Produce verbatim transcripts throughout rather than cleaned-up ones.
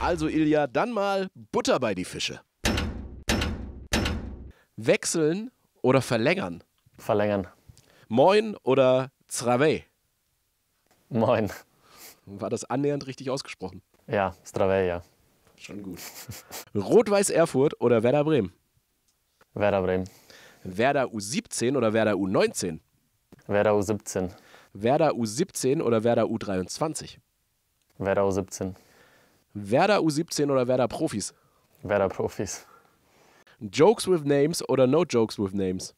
Also Ilia, dann mal Butter bei die Fische. Wechseln oder verlängern? Verlängern. Moin oder Zdravé? Moin. War das annähernd richtig ausgesprochen? Ja, Zdravé, ja. Schon gut. Rot-Weiß Erfurt oder Werder Bremen? Werder Bremen. Werder U siebzehn oder Werder U neunzehn? Werder U siebzehn. Werder U siebzehn oder Werder U dreiundzwanzig? Werder U siebzehn. Werder U siebzehn oder Werder Profis? Werder Profis. Jokes with names oder no jokes with names?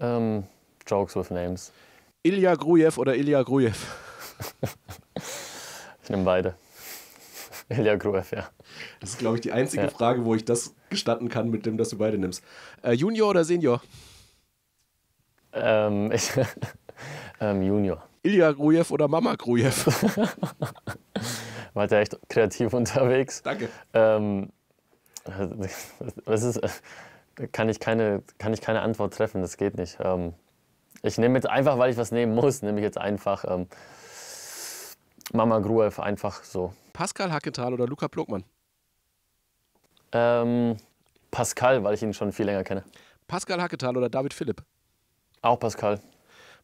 Ähm, jokes with names. Ilia Gruev oder Ilia Gruev? Ich nehme beide. Ilia Gruev, ja. Das ist, glaube ich, die einzige ja. Frage, wo ich das gestatten kann, mit dem, dass du beide nimmst. Äh, Junior oder Senior? Ähm, ich, ähm, Junior. Ilia Gruev oder Mama Gruev? War der echt kreativ unterwegs. Danke. Ähm, das ist, kann, ich keine, kann ich keine Antwort treffen, das geht nicht. Ähm, ich nehme jetzt einfach, weil ich was nehmen muss, nehme ich jetzt einfach ähm, Mama Gruev, einfach so. Pascal Hacketal oder Luca Pluckmann? Ähm, Pascal, weil ich ihn schon viel länger kenne. Pascal Hacketal oder David Philipp? Auch Pascal.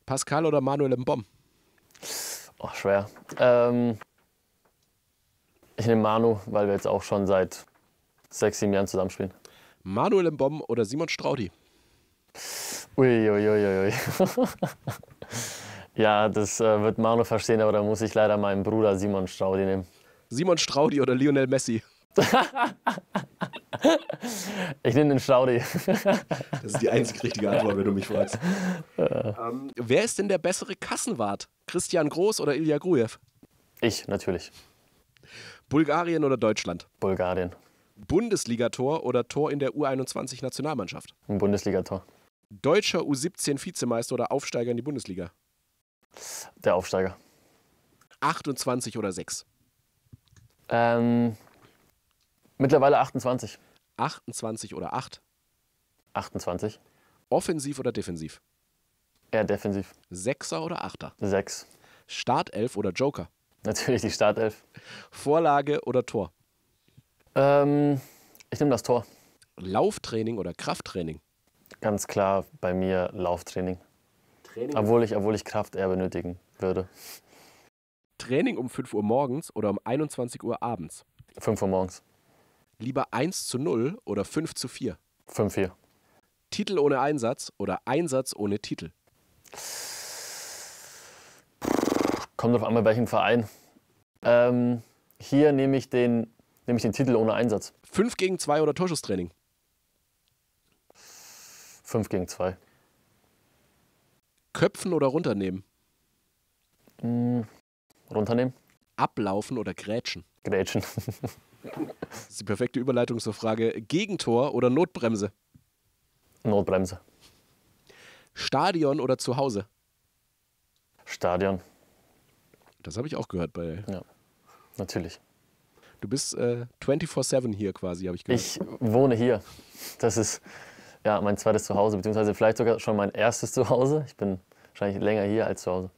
Pascal oder Manuel Mbom? Oh, schwer. Ähm, ich nehme Manu, weil wir jetzt auch schon seit sechs, sieben Jahren zusammenspielen. Manuel Mbom oder Simon Straudi? Uiuiuiui. Ui, ui, ui. Ja, das äh, wird Manu verstehen, aber da muss ich leider meinen Bruder Simon Straudi nehmen. Simon Straudi oder Lionel Messi? Ich nehme den Straudi. Das ist die einzig richtige Antwort, wenn du mich fragst. Ja. Ähm, wer ist denn der bessere Kassenwart? Christian Groß oder Ilia Gruev? Ich, natürlich. Bulgarien oder Deutschland? Bulgarien. Bundesligator oder Tor in der U einundzwanzig-Nationalmannschaft? Ein Bundesligator. Deutscher U siebzehn-Vizemeister oder Aufsteiger in die Bundesliga? Der Aufsteiger. achtundzwanzig oder sechs? Ähm, mittlerweile achtundzwanzig. achtundzwanzig oder acht? achtundzwanzig. Offensiv oder defensiv? Eher defensiv. Sechser oder Achter? sechs. Startelf oder Joker? Natürlich die Startelf. Vorlage oder Tor? Ähm, ich nehme das Tor. Lauftraining oder Krafttraining? Ganz klar bei mir Lauftraining. Training obwohl, ich, obwohl ich Kraft eher benötigen würde. Training um fünf Uhr morgens oder um einundzwanzig Uhr abends? fünf Uhr morgens. Lieber eins zu null oder fünf zu vier? fünf zu vier. Titel ohne Einsatz oder Einsatz ohne Titel? Kommt drauf an, bei welchem Verein. Ähm, hier nehme ich den... Nehme ich den Titel ohne Einsatz. fünf gegen zwei oder Torschusstraining? fünf gegen zwei. Köpfen oder runternehmen? Hm, runternehmen. Ablaufen oder grätschen? Grätschen. Das ist die perfekte Überleitung zur Frage Gegentor oder Notbremse? Notbremse. Stadion oder Zuhause? Stadion. Das habe ich auch gehört bei... Ja, natürlich. Du bist äh, vierundzwanzig sieben hier quasi, habe ich gehört. Ich wohne hier. Das ist ja mein zweites Zuhause, beziehungsweise vielleicht sogar schon mein erstes Zuhause. Ich bin wahrscheinlich länger hier als zu Hause.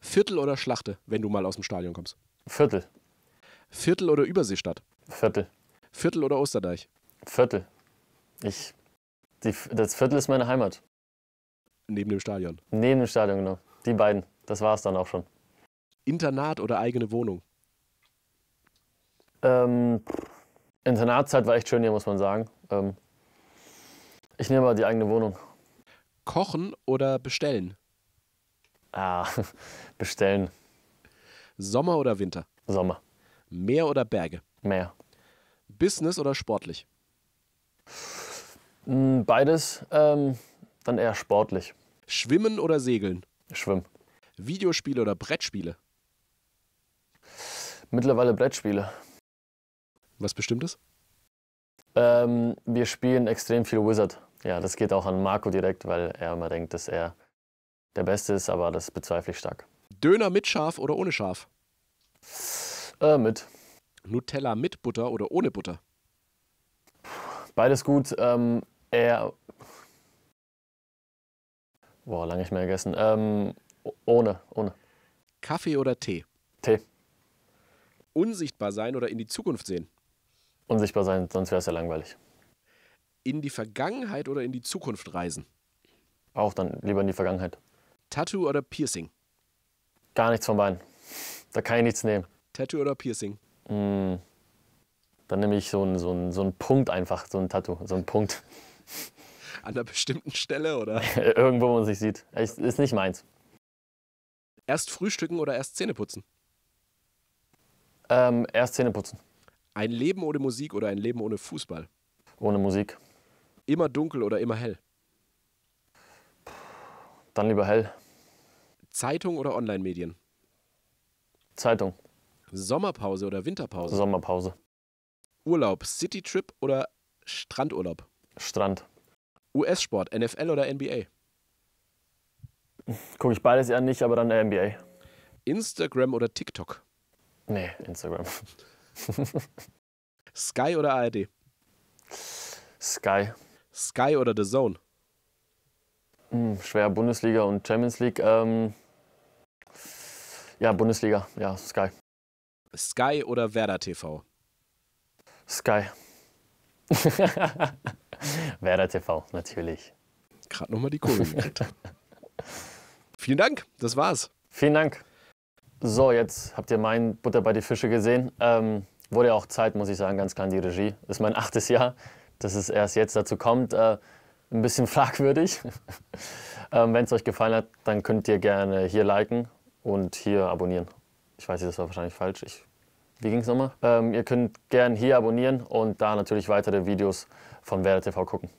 Viertel oder Schlachte, wenn du mal aus dem Stadion kommst? Viertel. Viertel oder Überseestadt? Viertel. Viertel oder Osterdeich? Viertel. Ich, die, das Viertel ist meine Heimat. Neben dem Stadion? Neben dem Stadion, genau. Die beiden. Das war es dann auch schon. Internat oder eigene Wohnung? Ähm, Internatszeit war echt schön hier, muss man sagen. Ähm, ich nehme mal die eigene Wohnung. Kochen oder bestellen? Ah, bestellen. Sommer oder Winter? Sommer. Meer oder Berge? Meer. Business oder sportlich? Beides, ähm, dann eher sportlich. Schwimmen oder segeln? Schwimmen. Videospiele oder Brettspiele? Mittlerweile Brettspiele. Was bestimmt ist? Ähm, wir spielen extrem viel Wizard. Ja, das geht auch an Marco direkt, weil er immer denkt, dass er der Beste ist, aber das bezweifle ich stark. Döner mit Schaf oder ohne Schaf? Äh, mit. Nutella mit Butter oder ohne Butter? Beides gut. Ähm, eher... Boah, lange nicht mehr gegessen. Ähm, ohne, ohne. Kaffee oder Tee? Tee. unsichtbar sein oder in die Zukunft sehen? Unsichtbar sein, sonst wäre es ja langweilig. In die Vergangenheit oder in die Zukunft reisen? Auch dann lieber in die Vergangenheit. Tattoo oder Piercing? Gar nichts von beiden. Da kann ich nichts nehmen. Tattoo oder Piercing? Mm, dann nehme ich so einen so einen, so einen Punkt einfach, so ein Tattoo, so einen Punkt. An einer bestimmten Stelle, oder? Irgendwo, wo man sich sieht. Ich, ist nicht meins. Erst frühstücken oder erst Zähne putzen? Ähm, erst Zähne putzen. Ein Leben ohne Musik oder ein Leben ohne Fußball? Ohne Musik. Immer dunkel oder immer hell? Dann lieber hell. Zeitung oder Online-Medien? Zeitung. Sommerpause oder Winterpause? Sommerpause. Urlaub, Citytrip oder Strandurlaub? Strand. U S-Sport, N F L oder N B A? Gucke ich beides eher nicht, aber dann N B A. Instagram oder TikTok? Nee, Instagram. Sky oder A R D? Sky. Sky oder The Zone? Hm, schwer, Bundesliga und Champions League. Ähm, ja, Bundesliga, ja, Sky. Sky oder Werder T V? Sky. Werder T V, natürlich. Gerade nochmal die Kohle gemacht. Vielen Dank, das war's. Vielen Dank. So, jetzt habt ihr mein Butter bei die Fische gesehen. Ähm, wurde ja auch Zeit, muss ich sagen, ganz klar in die Regie. Das ist mein achtes Jahr, dass es erst jetzt dazu kommt. Äh, ein bisschen fragwürdig. ähm, Wenn es euch gefallen hat, dann könnt ihr gerne hier liken und hier abonnieren. Ich weiß, das war wahrscheinlich falsch. Ich Wie ging es nochmal? Ähm, ihr könnt gerne hier abonnieren und da natürlich weitere Videos von Werder T V gucken.